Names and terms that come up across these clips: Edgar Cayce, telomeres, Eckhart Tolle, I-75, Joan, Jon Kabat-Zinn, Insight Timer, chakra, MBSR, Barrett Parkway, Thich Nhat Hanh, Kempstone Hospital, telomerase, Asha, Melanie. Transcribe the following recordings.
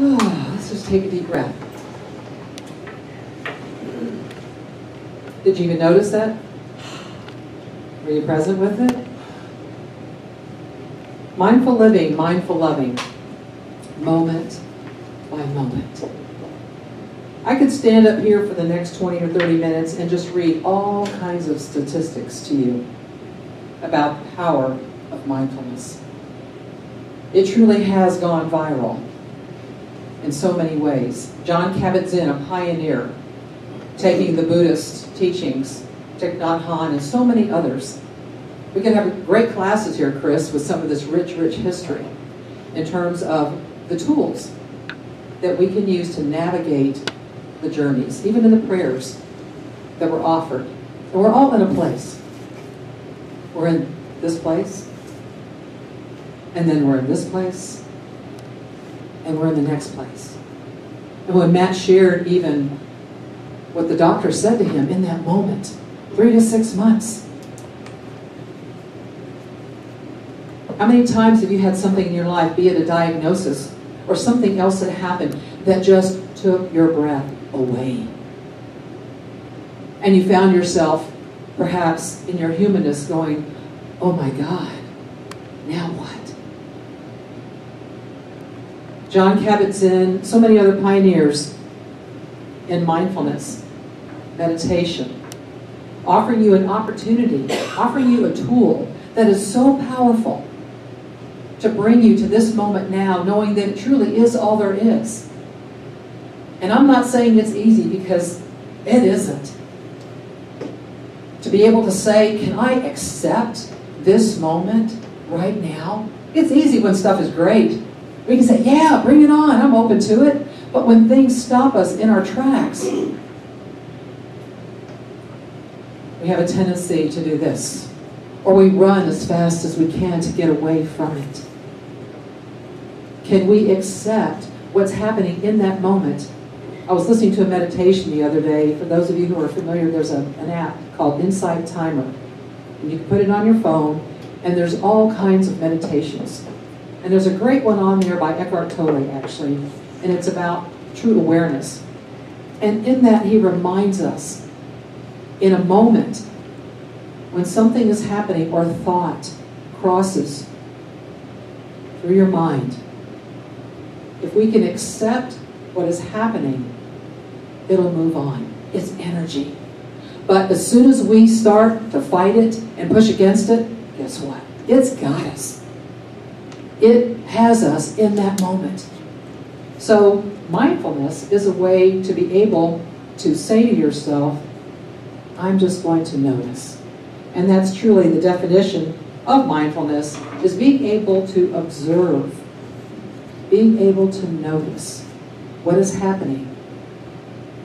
Let's just take a deep breath. Did you even notice that? Were you present with it? Mindful living, mindful loving, moment by moment. I could stand up here for the next 20 or 30 minutes and just read all kinds of statistics to you about the power of mindfulness. It truly has gone viral in so many ways. Jon Kabat-Zinn, a pioneer, taking the Buddhist teachings, Thich Nhat Hanh, and so many others. We can have great classes here, Chris, with some of this rich, rich history in terms of the tools that we can use to navigate the journeys, even in the prayers that were offered. And we're all in a place. We're in this place, and then we're in this place, and we're in the next place. And when Matt shared even what the doctor said to him in that moment, 3 to 6 months. How many times have you had something in your life, be it a diagnosis or something else that happened, that just took your breath away? And you found yourself, perhaps in your humanness, going, oh my God, now what? Jon Kabat-Zinn, so many other pioneers in mindfulness, meditation, offering you an opportunity, offering you a tool that is so powerful to bring you to this moment now, knowing that it truly is all there is. And I'm not saying it's easy, because it isn't. To be able to say, can I accept this moment right now? It's easy when stuff is great. We can say, yeah, bring it on, I'm open to it. But when things stop us in our tracks, we have a tendency to do this. Or we run as fast as we can to get away from it. Can we accept what's happening in that moment? I was listening to a meditation the other day. For those of you who are familiar, there's an app called Insight Timer. And you can put it on your phone, and there's all kinds of meditations. And there's a great one on there by Eckhart Tolle, actually. And it's about true awareness. And in that, he reminds us, in a moment, when something is happening or thought crosses through your mind, if we can accept what is happening, it'll move on. It's energy. But as soon as we start to fight it and push against it, guess what? It's got us. It has us in that moment. So mindfulness is a way to be able to say to yourself, I'm just going to notice. And that's truly the definition of mindfulness, is being able to observe, being able to notice what is happening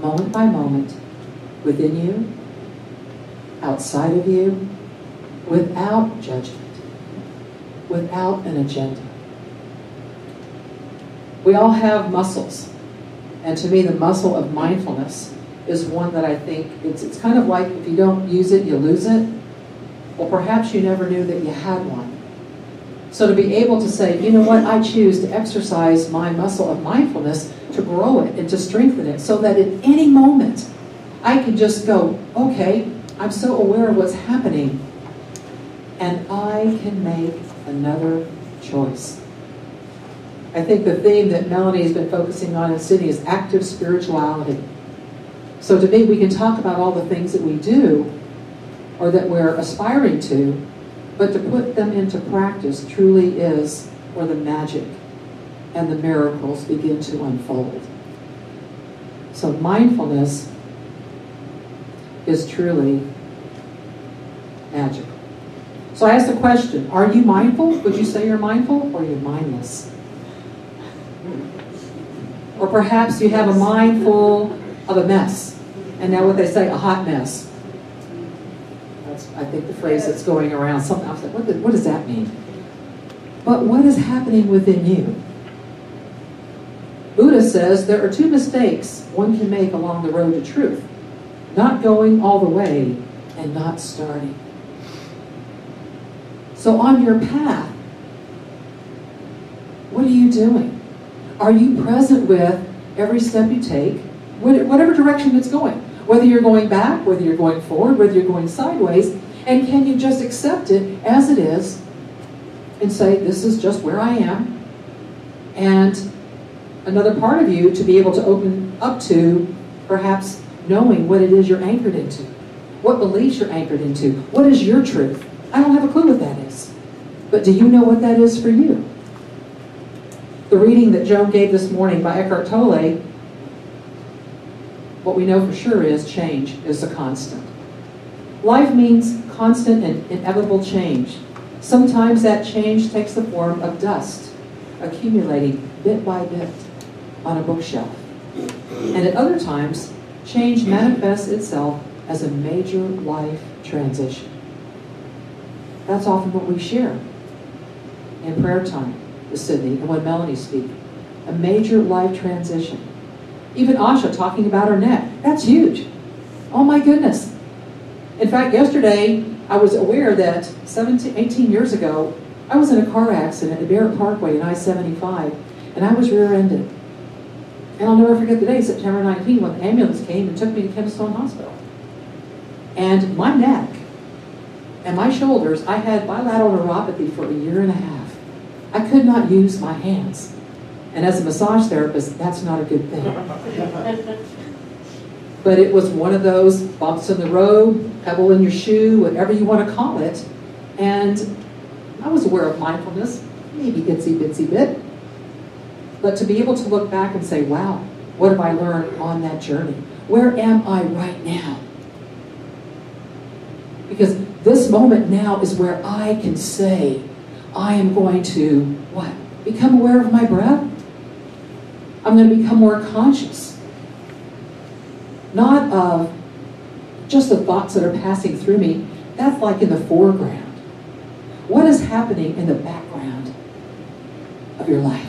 moment by moment within you, outside of you, without judgment, without an agenda. We all have muscles, and to me the muscle of mindfulness is one that I think, it's kind of like if you don't use it, you lose it. Well, perhaps you never knew that you had one. So to be able to say, you know what, I choose to exercise my muscle of mindfulness, to grow it and to strengthen it, so that at any moment I can just go, okay, I'm so aware of what's happening, and I can make another choice. I think the theme that Melanie has been focusing on in Sydney is active spirituality. So to me, we can talk about all the things that we do, or that we're aspiring to, but to put them into practice truly is where the magic and the miracles begin to unfold. So mindfulness is truly magical. So I asked the question, are you mindful? Would you say you're mindful, or you're mindless? Or perhaps you have a mind full of a mess, and now what they say, a hot mess. I think the phrase that's going around, sometimes I was like, what does that mean? But what is happening within you? Buddha says there are two mistakes one can make along the road to truth. Not going all the way, and not starting. So on your path, what are you doing? Are you present with every step you take, whatever direction it's going? Whether you're going back, whether you're going forward, whether you're going sideways, and can you just accept it as it is and say, this is just where I am? And another part of you to be able to open up to perhaps knowing what it is you're anchored into, what beliefs you're anchored into, what is your truth? I don't have a clue what that is, but do you know what that is for you? The reading that Joan gave this morning by Eckhart Tolle, what we know for sure is change is a constant. Life means constant and inevitable change. Sometimes that change takes the form of dust, accumulating bit by bit on a bookshelf. And at other times, change manifests itself as a major life transition. That's often what we share in prayer time with Sydney and when Melanie speaks. A major life transition. Even Asha talking about her neck. That's huge. Oh my goodness. In fact, yesterday, I was aware that 18 years ago, I was in a car accident at Barrett Parkway in I-75, and I was rear-ended. And I'll never forget the day, September 19, when the ambulance came and took me to Kempstone Hospital. And my neck and my shoulders, I had bilateral neuropathy for a year and a half. I could not use my hands. And as a massage therapist, that's not a good thing. But it was one of those bumps in the road, pebble in your shoe, whatever you want to call it. And I was aware of mindfulness, maybe itsy-bitsy bit. But to be able to look back and say, wow, what have I learned on that journey? Where am I right now? Because this moment now is where I can say, I am going to, what? Become aware of my breath. I'm going to become more conscious. Not of just the thoughts that are passing through me. That's like in the foreground. What is happening in the background of your life?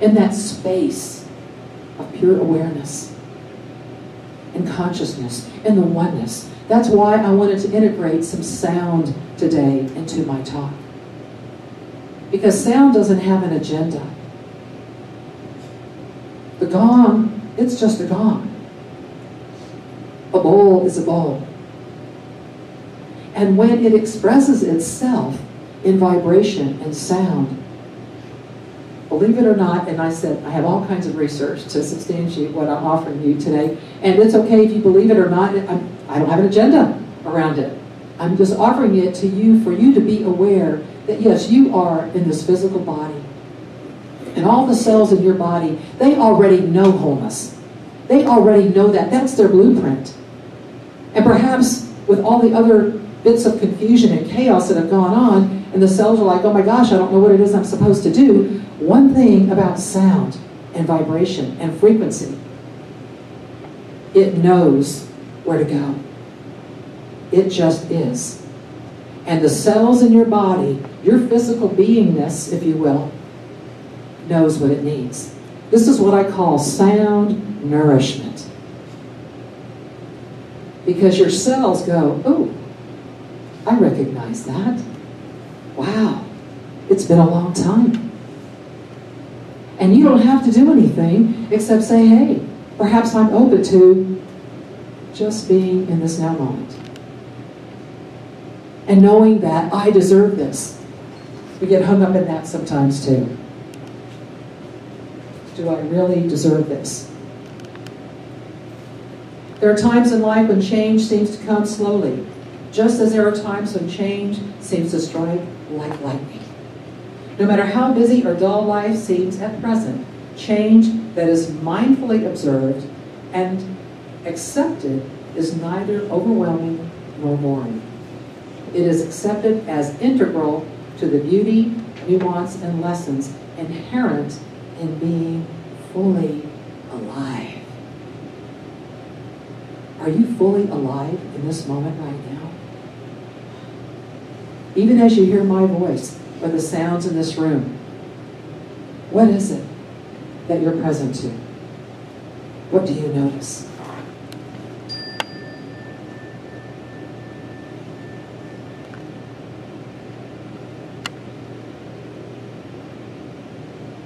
In that space of pure awareness and consciousness and the oneness. That's why I wanted to integrate some sound today into my talk. Because sound doesn't have an agenda. The gong, it's just a gong. A bowl is a bowl. And when it expresses itself in vibration and sound, believe it or not, and I said, I have all kinds of research to substantiate what I'm offering you today, and it's okay if you believe it or not, I don't have an agenda around it. I'm just offering it to you for you to be aware that yes, you are in this physical body. And all the cells in your body, they already know wholeness. They already know that. That's their blueprint. And perhaps with all the other bits of confusion and chaos that have gone on, and the cells are like, oh my gosh, I don't know what it is I'm supposed to do. One thing about sound and vibration and frequency, it knows where to go. It just is. And the cells in your body, your physical beingness, if you will, knows what it needs. This is what I call sound nourishment. Because your cells go, oh, I recognize that. Wow, it's been a long time. And you don't have to do anything except say, hey, perhaps I'm open to just being in this now moment. And knowing that I deserve this. We get hung up in that sometimes too. Do I really deserve this? There are times in life when change seems to come slowly, just as there are times when change seems to strike like lightning. No matter how busy or dull life seems at present, change that is mindfully observed and accepted is neither overwhelming nor boring. It is accepted as integral to the beauty, nuance, and lessons inherent in being fully alive. Are you fully alive in this moment right now? Even as you hear my voice or the sounds in this room, what is it that you're present to? What do you notice?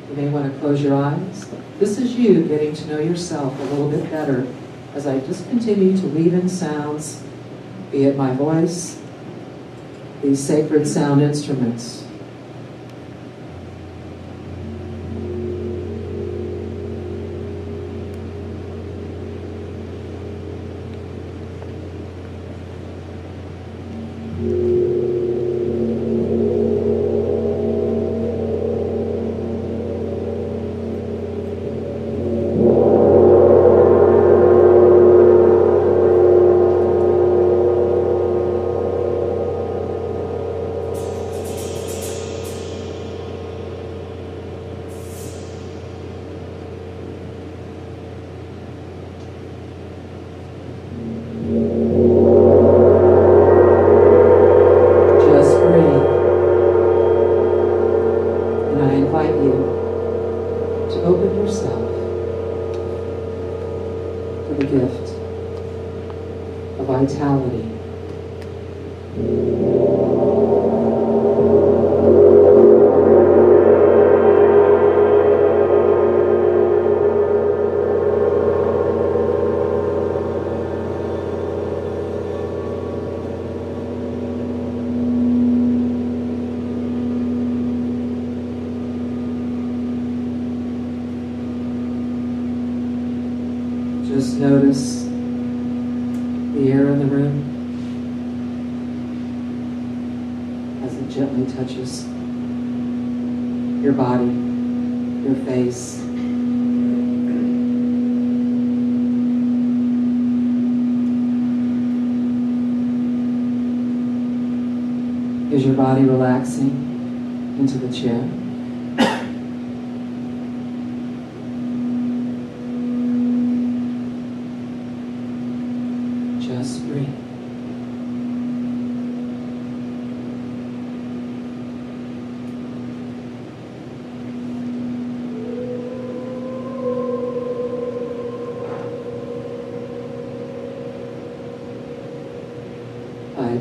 You may want to close your eyes. This is you getting to know yourself a little bit better as I just continue to weave in sounds, be it my voice, these sacred sound instruments. Notice the air in the room as it gently touches your body, your face. Is your body relaxing into the chair?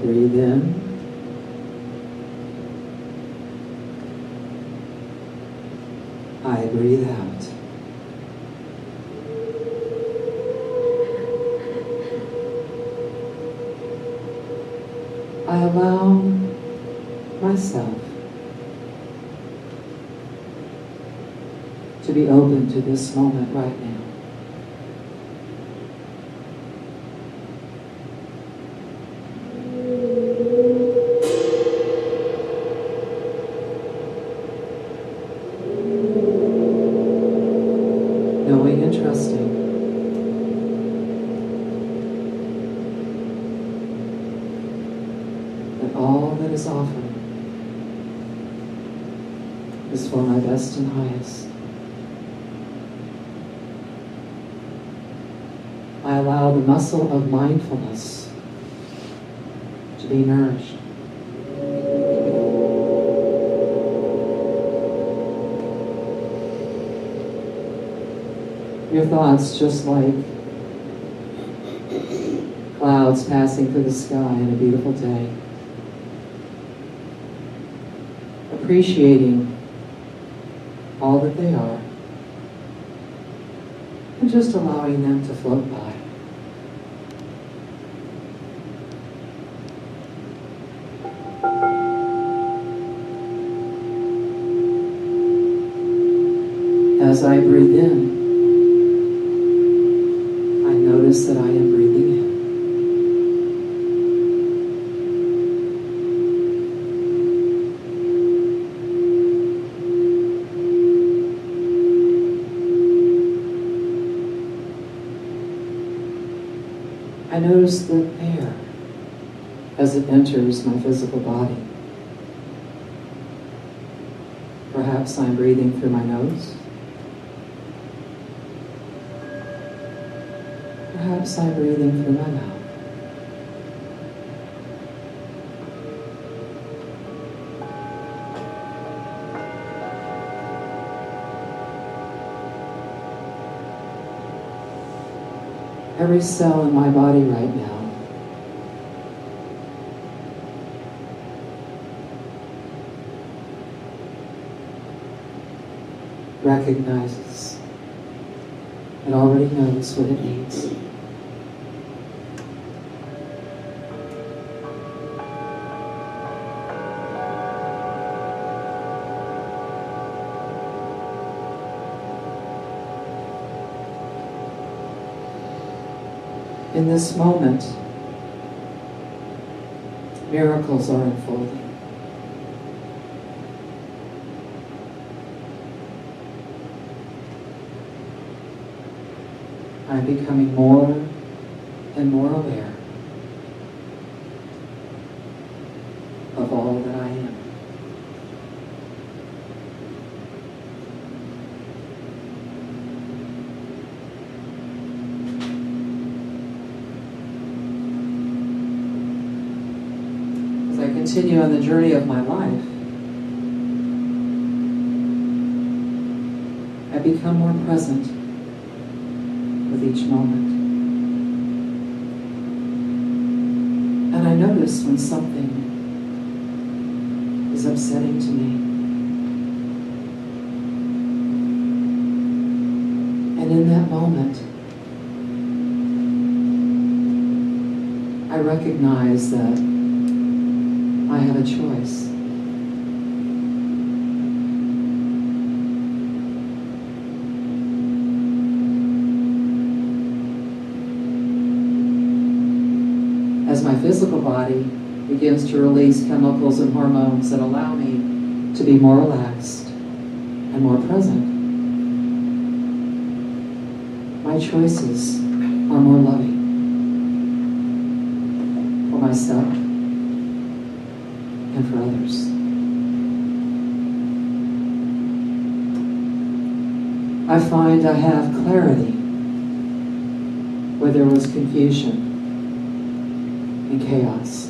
Breathe in. I breathe out. I allow myself to be open to this moment right now. And highest. I allow the muscle of mindfulness to be nourished. Your thoughts, just like clouds passing through the sky on a beautiful day, appreciating all that they are, and just allowing them to float by. As I breathe in, I notice that I am breathing the air as it enters my physical body. Perhaps I'm breathing through my nose. Perhaps I'm breathing through my mouth. Every cell in my body right now recognizes and already knows what it needs. In this moment, miracles are unfolding. I'm becoming more and more aware of all that I am. Continue on the journey of my life, I become more present with each moment. And I notice when something is upsetting to me. And in that moment, I recognize that I have a choice. As my physical body begins to release chemicals and hormones that allow me to be more relaxed and more present, my choices are more loving for myself and for others. I find I have clarity where there was confusion and chaos.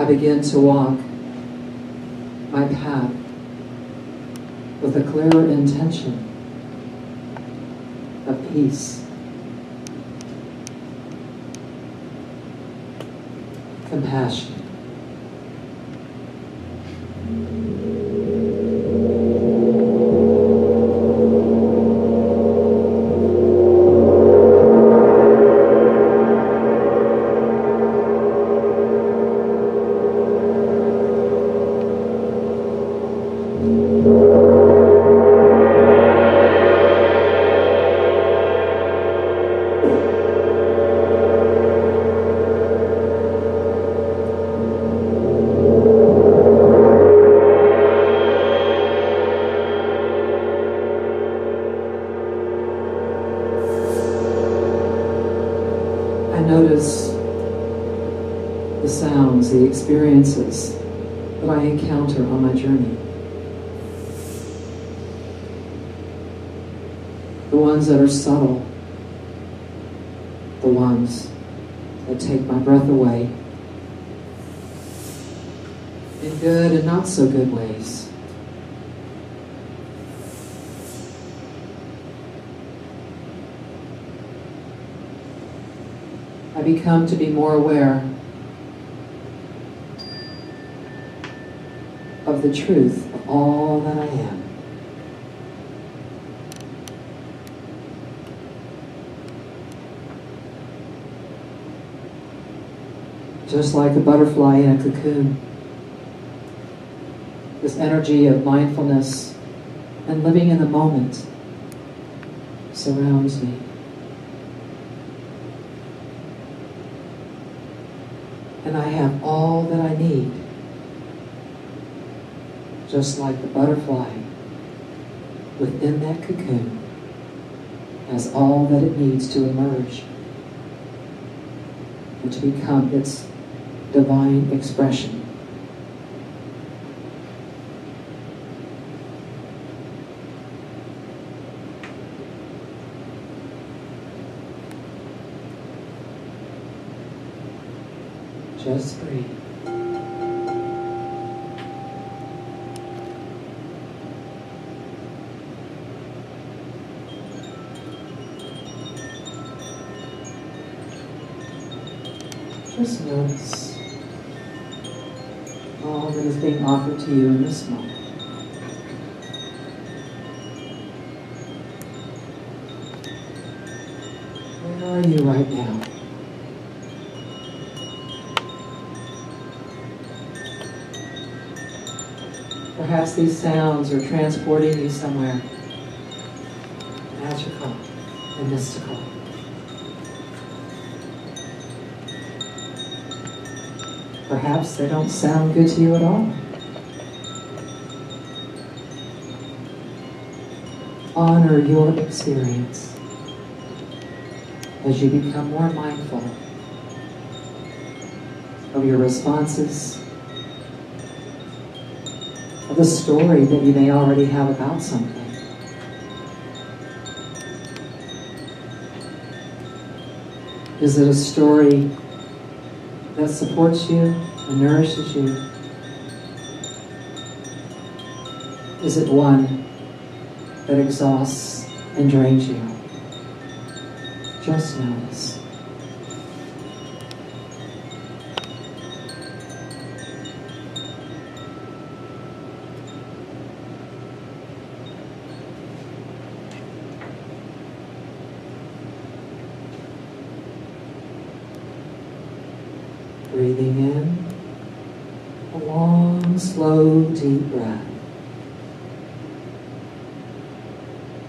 I begin to walk my path with a clearer intention of peace, compassion, the experiences that I encounter on my journey. The ones that are subtle, the ones that take my breath away in good and not so good ways. I become to be more aware of the truth of all that I am. Just like a butterfly in a cocoon, this energy of mindfulness and living in the moment surrounds me. And I have all that I need, just like the butterfly within that cocoon has all that it needs to emerge and to become its divine expression. Just breathe. Just notice all that is being offered to you in this moment. Where are you right now? Perhaps these sounds are transporting you somewhere magical and mystical. Perhaps they don't sound good to you at all. Honor your experience as you become more mindful of your responses, of the story that you may already have about something. Is it a story that supports you and nourishes you? Is it one that exhausts and drains you? Just notice. Breathing in, a long, slow, deep breath.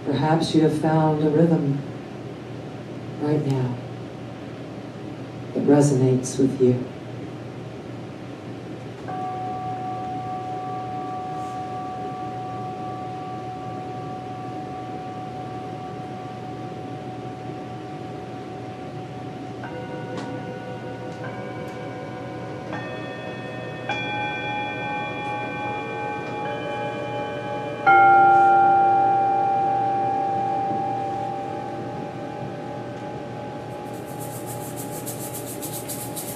Perhaps you have found a rhythm right now that resonates with you.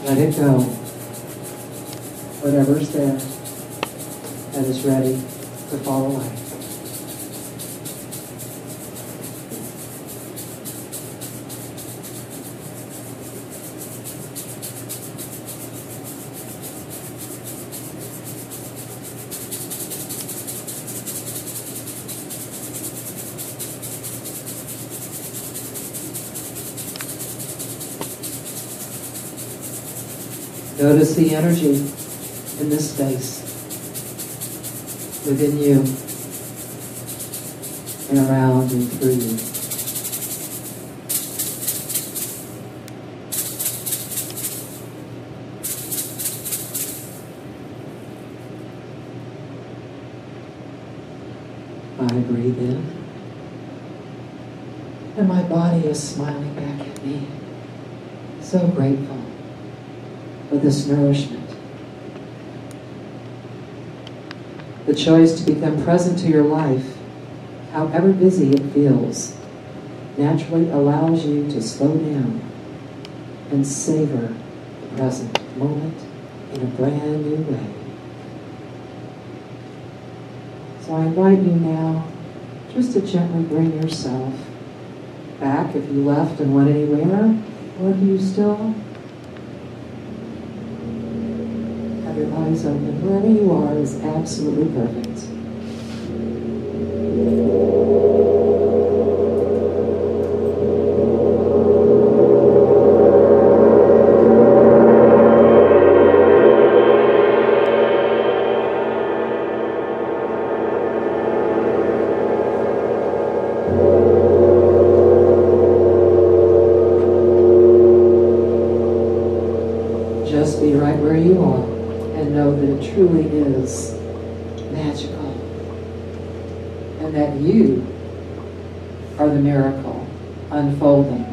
Let it go, whatever's there that is ready to fall away. Notice the energy in this space, within you, and around and through you. I breathe in, and my body is smiling back at me, so grateful for this nourishment. The choice to become present to your life, however busy it feels, naturally allows you to slow down and savor the present moment in a brand new way. So I invite you now just to gently bring yourself back if you left and went anywhere, or if you still your eyes open. Wherever you are is absolutely perfect. Just be right where you are. And know that it truly is magical, and that you are the miracle unfolding.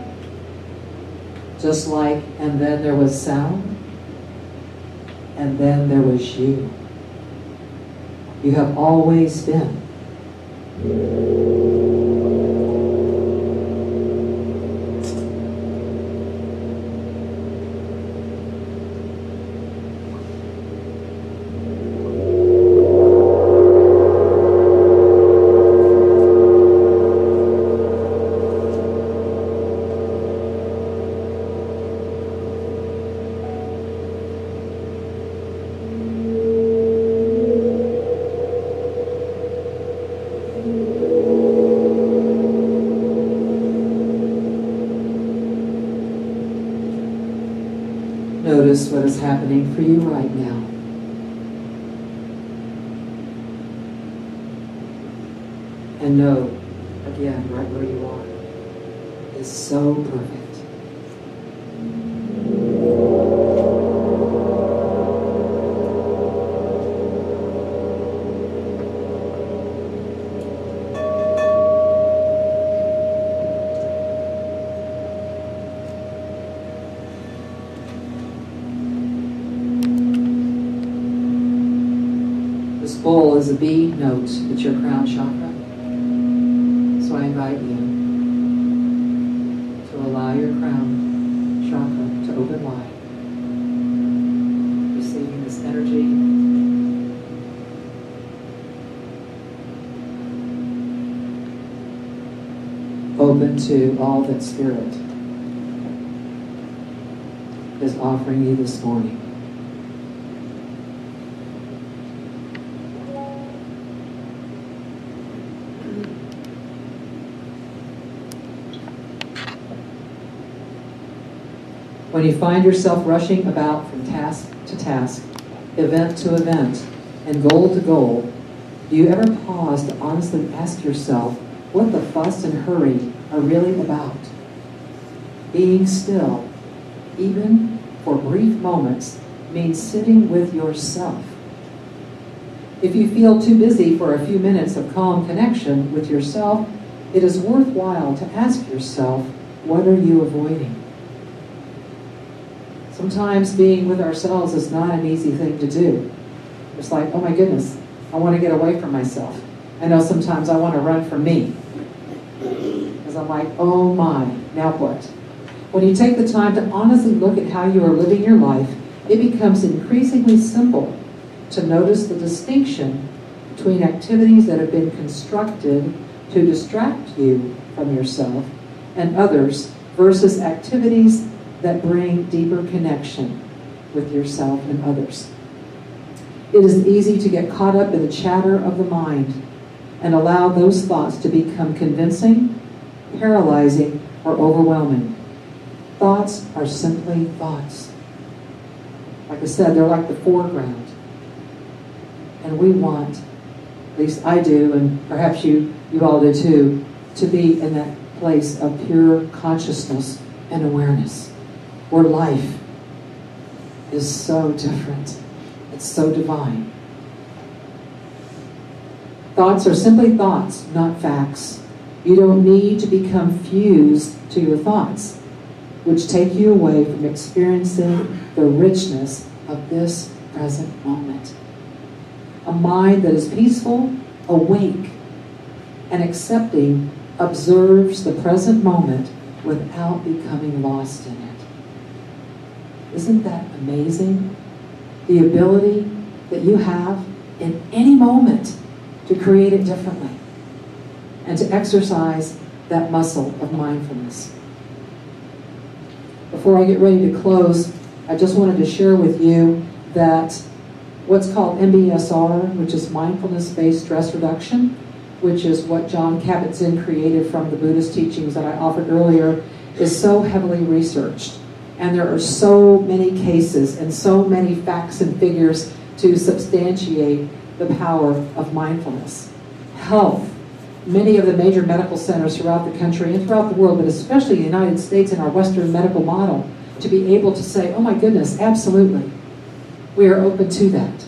Just like, and then there was sound, and then there was you. You have always been. Notice what is happening for you right now. And know, again, right where you are, is so perfect. Is a B note. It's your crown chakra. So I invite you to allow your crown chakra to open wide, receiving this energy. Open to all that Spirit is offering you this morning. When you find yourself rushing about from task to task, event to event, and goal to goal, do you ever pause to honestly ask yourself what the fuss and hurry are really about? Being still, even for brief moments, means sitting with yourself. If you feel too busy for a few minutes of calm connection with yourself, it is worthwhile to ask yourself, what are you avoiding? Sometimes being with ourselves is not an easy thing to do. It's like, oh my goodness, I want to get away from myself. I know sometimes I want to run from me. Because I'm like, oh my, now what? When you take the time to honestly look at how you are living your life, it becomes increasingly simple to notice the distinction between activities that have been constructed to distract you from yourself and others versus activities that bring deeper connection with yourself and others. It is easy to get caught up in the chatter of the mind and allow those thoughts to become convincing, paralyzing, or overwhelming. Thoughts are simply thoughts. Like I said, they're like the foreground. And we want, at least I do, and perhaps you all do too, to be in that place of pure consciousness and awareness, where life is so different. It's so divine. Thoughts are simply thoughts, not facts. You don't need to become fused to your thoughts, which take you away from experiencing the richness of this present moment. A mind that is peaceful, awake, and accepting observes the present moment without becoming lost in it. Isn't that amazing? The ability that you have in any moment to create it differently and to exercise that muscle of mindfulness. Before I get ready to close, I just wanted to share with you that what's called MBSR, which is mindfulness-based stress reduction, which is what Jon Kabat-Zinn created from the Buddhist teachings that I offered earlier, is so heavily researched. And there are so many cases and so many facts and figures to substantiate the power of mindfulness. Health. Many of the major medical centers throughout the country and throughout the world, but especially the United States and our Western medical model, to be able to say, oh my goodness, absolutely. We are open to that.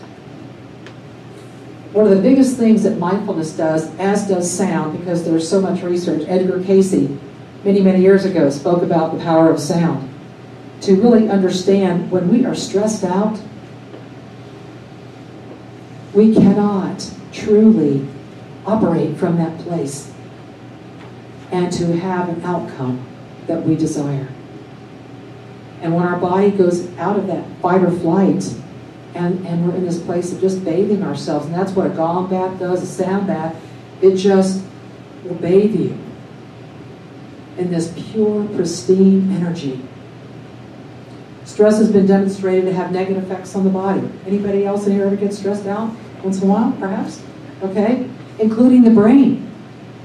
One of the biggest things that mindfulness does, as does sound, because there's so much research, Edgar Cayce, many, many years ago, spoke about the power of sound. To really understand when we are stressed out, we cannot truly operate from that place and to have an outcome that we desire. And when our body goes out of that fight or flight and we're in this place of just bathing ourselves, and that's what a gong bath does, a sound bath, it just will bathe you in this pure, pristine energy. Stress has been demonstrated to have negative effects on the body. Anybody else in here ever get stressed out once in a while, perhaps? Okay? Including the brain.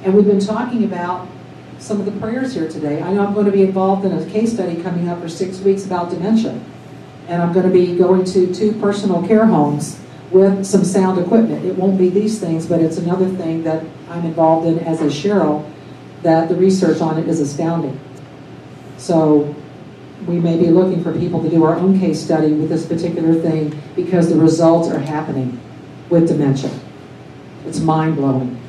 And we've been talking about some of the prayers here today. I know I'm going to be involved in a case study coming up for 6 weeks about dementia. and I'm going to be going to 2 personal care homes with some sound equipment. It won't be these things, but it's another thing that I'm involved in as a Cheryl that the research on it is astounding. So we may be looking for people to do our own case study with this particular thing because the results are happening with dementia. It's mind-blowing.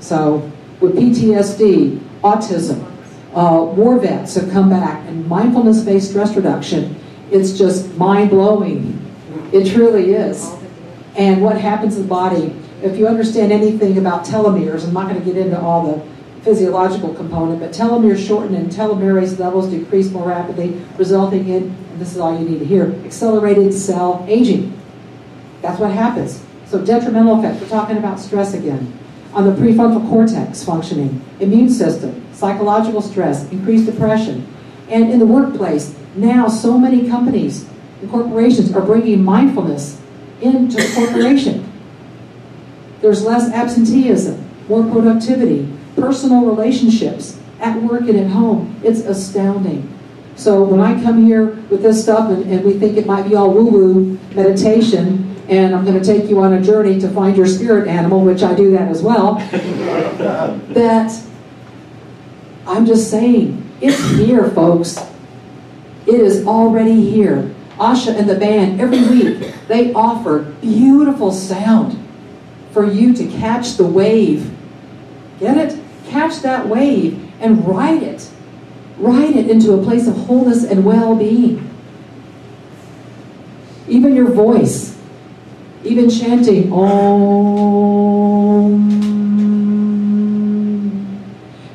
So with PTSD, autism, war vets have come back, and mindfulness-based stress reduction, it's just mind-blowing. It truly is. And what happens in the body, if you understand anything about telomeres, I'm not going to get into all the physiological component, but telomeres shorten and telomerase levels decrease more rapidly, resulting in, and this is all you need to hear, accelerated cell aging. That's what happens. So detrimental effects, we're talking about stress again, on the prefrontal cortex functioning, immune system, psychological stress, increased depression. And in the workplace, now so many companies and corporations are bringing mindfulness into the corporation. There's less absenteeism, more productivity, personal relationships at work and at home. It's astounding. So when I come here with this stuff and we think it might be all woo-woo meditation, and I'm going to take you on a journey to find your spirit animal, which I do that as well, that I'm just saying, it's here, folks. It is already here. Asha and the band, every week, they offer beautiful sound for you to catch the wave. Get it? Catch that wave and ride it. Ride it into a place of wholeness and well-being. Even your voice, even chanting Om.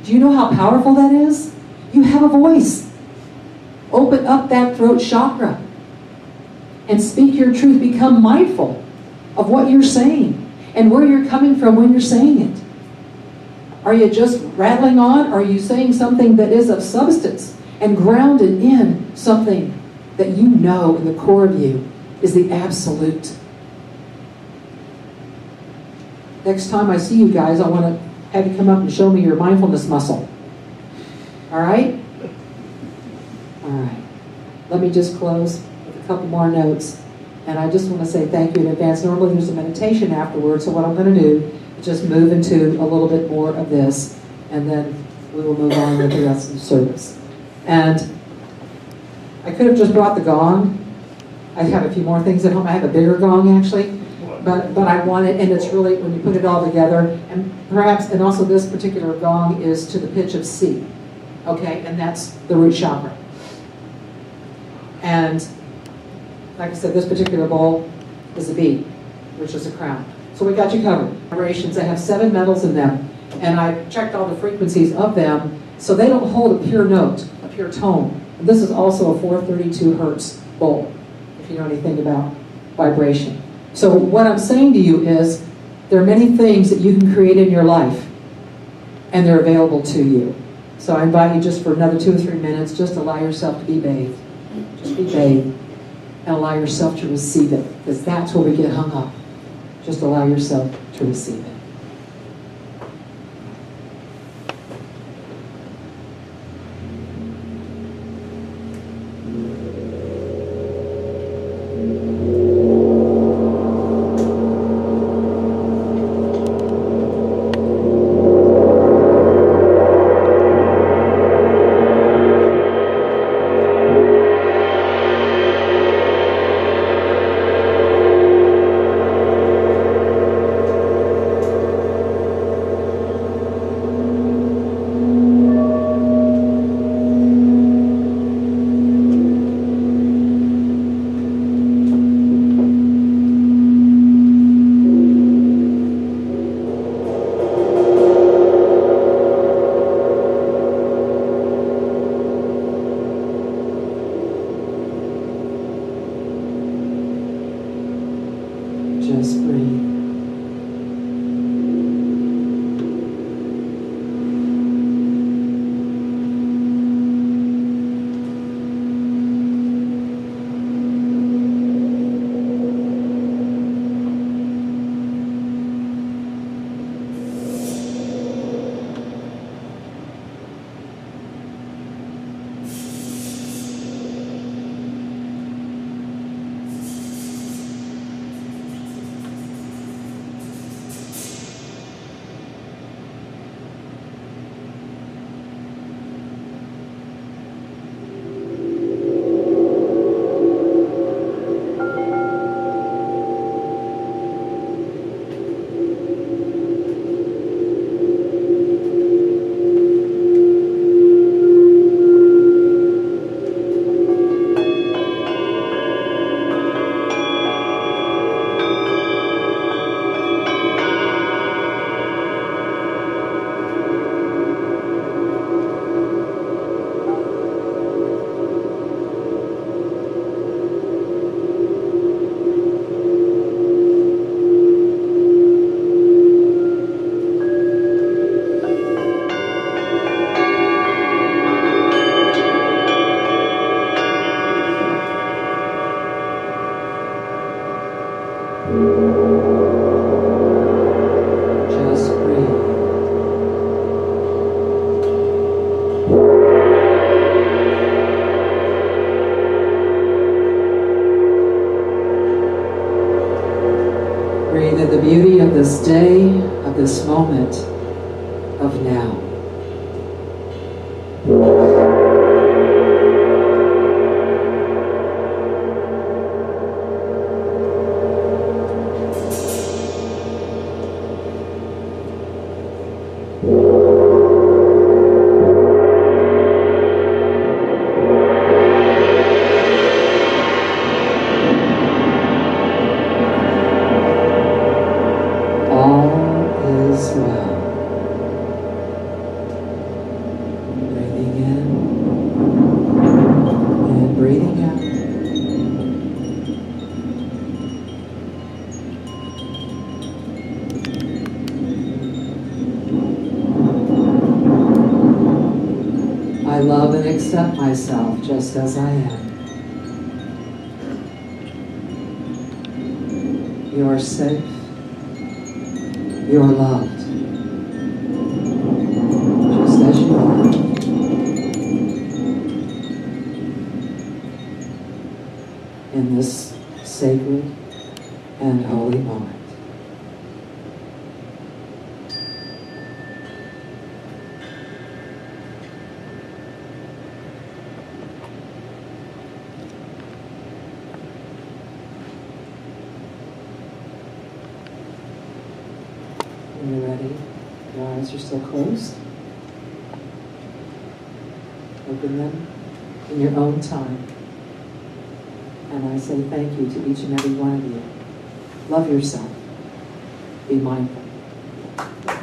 Do you know how powerful that is? You have a voice. Open up that throat chakra and speak your truth. Become mindful of what you're saying and where you're coming from when you're saying it. Are you just rattling on? Are you saying something that is of substance and grounded in something that you know in the core of you is the absolute? Next time I see you guys, I want to have you come up and show me your mindfulness muscle. All right? All right. Let me just close with a couple more notes. And I just want to say thank you in advance. Normally there's a meditation afterwards, so what I'm going to do, just move into a little bit more of this, and then we will move on with the rest of the service. And I could have just brought the gong. I have a few more things at home. I have a bigger gong, actually, but I want it, and it's really, when you put it all together, and perhaps, and also this particular gong is to the pitch of C, okay, and that's the root chakra. And like I said, this particular bowl is a B, which is a crown. So we got you covered. Vibrations, they have 7 metals in them, and I checked all the frequencies of them, so they don't hold a pure note, a pure tone. And this is also a 432 hertz bowl, if you know anything about vibration. So what I'm saying to you is, there are many things that you can create in your life, and they're available to you. So I invite you just for another 2 or 3 minutes, just allow yourself to be bathed. Just be bathed, and allow yourself to receive it, because that's where we get hung up. Just allow yourself to receive it. looking at the beauty of this day, of this moment, of now. Myself just as I am. You are safe. You are loved. Just as you are. In this sacred and holy moment. So close. Open them in your own time. And I say thank you to each and every one of you. Love yourself. Be mindful.